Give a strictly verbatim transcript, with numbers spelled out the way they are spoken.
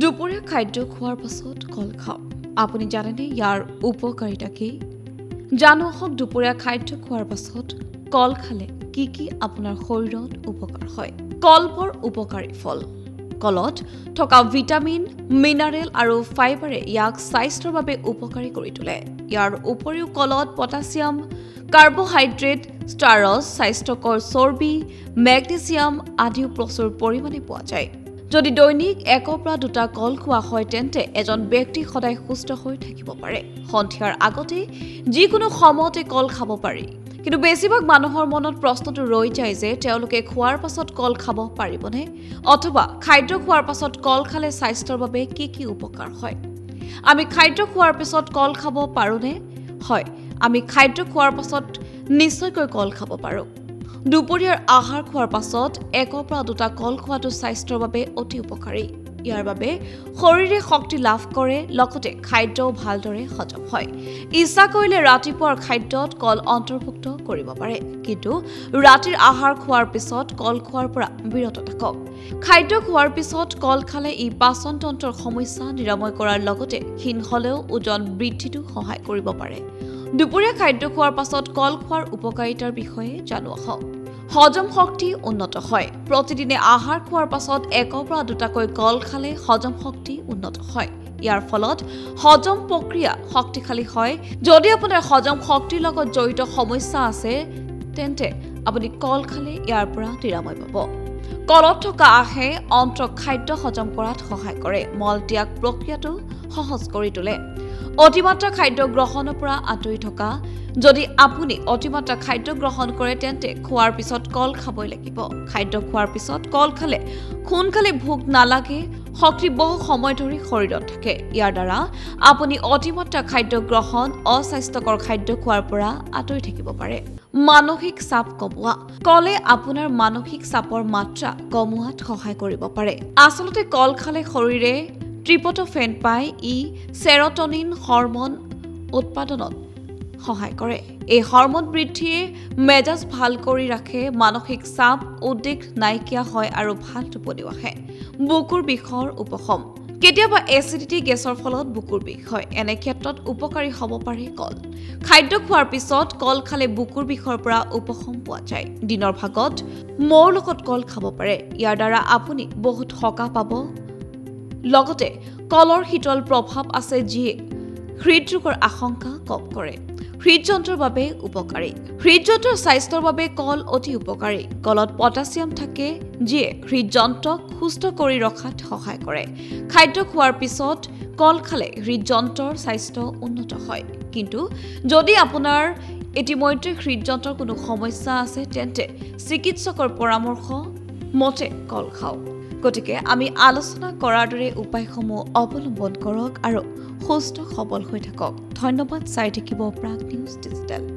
দুপৰীয়া খাদ্য খোৱাৰ পাছত কল খাওক। আপুনি জানেনে ইয়াৰ উপকাৰিতা কি? জানো হওক দুপৰীয়া খাদ্য খোৱাৰ পাছত কল খালে কি কি আপোনাৰ শৰীৰত উপকাৰ হয়। কল বৰ উপকাৰী ফল। কলত থকা ভিটামিন, মিনাৰেল আৰু ফাইবাৰে ইয়াক স্বাস্থ্যৰ বাবে উপকাৰী কৰি তোলে। ইয়াৰ উপৰিও কলত পটাছিয়াম, কাৰ্বহাইড্ৰেট, ষ্টাৰচ, স্বাস্থ্যকৰ চৰ্বি, মেগনেছিয়াম আদিও প্ৰচুৰ পৰিমাণে পোৱা যায়। যদি দৈনিক একৰ পৰা দুটা কল খোৱা হয় তেন্তে এজন ব্যক্তি সদায় সুস্থ হৈ থাকিব পাৰে। সন্ধিয়াৰ আগতে যিকোনো সময়তে কল খাব পাৰি, কিন্তু বেছিভাগ মানুহৰ মনত প্ৰশ্নটো ৰৈ যায় যে তেওঁলোকে খোৱাৰ পাছত কল খাব পাৰিবনে, অথবা খাদ্য খোৱাৰ পাছত কল খালে স্বাস্থ্যৰ বাবে কি কি উপকাৰ হয়। আমি খাদ্য খোৱাৰ পিছত কল খাব পাৰোঁনে? হয়, আমি খাদ্য খোৱাৰ পাছত নিশ্চয়কৈ কল খাব পাৰোঁ। দুপৰীয়াৰ আহাৰ খোৱাৰ পাছত একৰ পৰা দুটা কল খোৱাটো স্বাস্থ্যৰ বাবে অতি উপকাৰী। ইয়াৰ বাবে শৰীৰে শক্তি লাভ কৰে, লগতে খাদ্যও ভালদৰে হজম হয়। ইচ্ছা কৰিলে ৰাতিপুৱাৰ খাদ্যত কল অন্তৰ্ভুক্ত কৰিব পাৰে, কিন্তু ৰাতিৰ আহাৰ খোৱাৰ পিছত কল খোৱাৰ পৰা বিৰত থাকক। খাদ্য খোৱাৰ পিছত কল খালে ই পাচনতন্ত্ৰৰ সমস্যা নিৰাময় কৰাৰ লগতে ক্ষীণ হ'লেও ওজন বৃদ্ধিটো সহায় কৰিব পাৰে। দুপৰীয়া খাদ্য খোৱাৰ পাছত কল খোৱাৰ উপকাৰিতাৰ বিষয়ে জানো আহক। হজম শক্তি উন্নত হয়। প্ৰতিদিনে আহাৰ খোৱাৰ পাছত একৰ পৰা দুটাকৈ কল খালে হজম শক্তি উন্নত হয়। ইয়াৰ ফলত হজম প্ৰক্ৰিয়া শক্তিশালী হয়। যদি আপোনাৰ হজম শক্তিৰ লগত জড়িত সমস্যা আছে তেন্তে আপুনি কল খালে ইয়াৰ পৰা নিৰাময় পাব। কলত থকা আহে অন্ত্ৰক খাদ্য হজম কৰাত সহায় কৰে, মলত্যাগ প্ৰক্ৰিয়াটো সহজ কৰি তোলে। অতিমাত্ৰা খাদ্য গ্ৰহণৰ পৰা আঁতৰি থকা। যদি আপুনি অতিমাত্ৰা খাদ্য গ্ৰহণ কৰে তেন্তে খোৱাৰ পিছত কল খাবই লাগিব। খাদ্য খোৱাৰ পিছত কল খালে সোনকালে ভোক নালাগে, শক্তি বহু সময় ধৰি শৰীৰত থাকে। ইয়াৰ দ্বাৰা আপুনি অতিমাত্ৰা খাদ্য গ্ৰহণ, অস্বাস্থ্যকৰ খাদ্য খোৱাৰ পৰা আঁতৰি থাকিব পাৰে। মানসিক চাপ কমোৱা। কলে আপোনাৰ মানসিক চাপৰ মাত্ৰা কমোৱাত সহায় কৰিব পাৰে। আচলতে কল খালে শৰীৰে ট্ৰিপটোফেন পাই ই চেৰ'টনিন হৰম'ন উৎপাদনত সহায় কৰে। এই হৰম'ন বৃদ্ধিয়ে মেজাজ ভাল কৰি ৰাখে, মানসিক চাপ উদ্বেগ নাইকিয়া হয় আৰু ভাল টোপনিও আহে। বুকুৰ বিষৰ উপশম। কেতিয়াবা এচিডিটি গেছৰ ফলত বুকুৰ বিষ হয়, এনে ক্ষেত্ৰত উপকাৰী হ'ব পাৰে কল। খাদ্য খোৱাৰ পিছত কল খালে বুকুৰ বিষৰ পৰা উপশম পোৱা যায়। দিনৰ ভাগত মৌৰ লগত কল খাব পাৰে। ইয়াৰ দ্বাৰা আপুনি বহুত সকাহ পাব। লগতে কলৰ শীতল প্ৰভাৱ আছে যিয়ে হৃদৰোগৰ আশংকা কম কৰে। হৃদযন্ত্ৰৰ বাবে উপকাৰী। হৃদযন্ত্ৰৰ স্বাস্থ্যৰ বাবে কল অতি উপকাৰী। কলত পটাছিয়াম থাকে যিয়ে হৃদযন্ত্ৰক সুস্থ কৰি ৰখাত সহায় কৰে। খাদ্য খোৱাৰ পিছত কল খালে হৃদযন্ত্ৰৰ স্বাস্থ্য উন্নত হয়। কিন্তু যদি আপোনাৰ ইতিমধ্যে হৃদযন্ত্ৰৰ কোনো সমস্যা আছে তেন্তে চিকিৎসকৰ পৰামৰ্শ মতে কল খাওক। গতিকে আমি আলোচনা কৰাৰ দৰে উপায়সমূহ অৱলম্বন কৰক আৰু সুস্থ সবল হৈ থাকক। ধন্যবাদ। চাই থাকিব প্ৰাগ নিউজ ডিজিটেল।